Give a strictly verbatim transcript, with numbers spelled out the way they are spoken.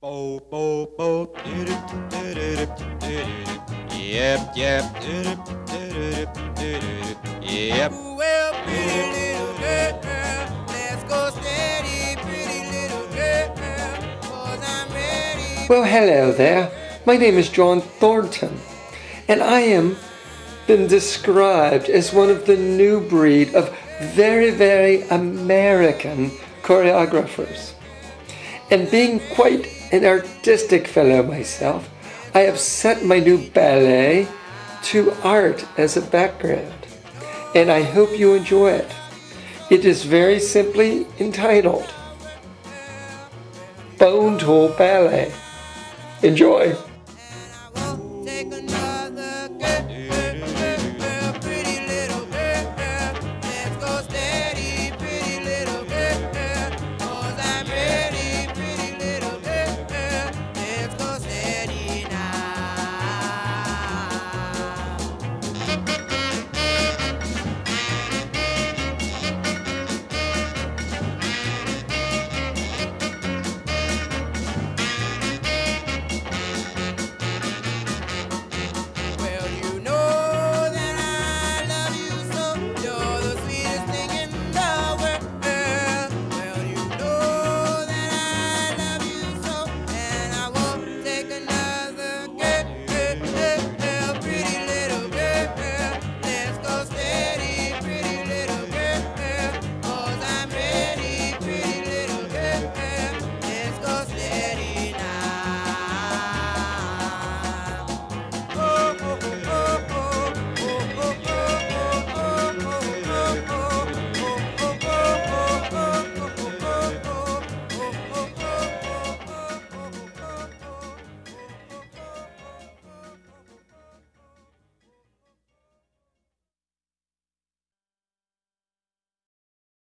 Bo bo bo, yep yep, yep. Well, pretty little girl, let's go steady, pretty little girl, 'cause I'm ready. Well, hello there. My name is John Thornton, and I am been described as one of the new breed of very, very American choreographers. And being quite an artistic fellow myself, I have set my new ballet to art as a background, and I hope you enjoy it. It is very simply entitled Bone Tool Ballet. Enjoy!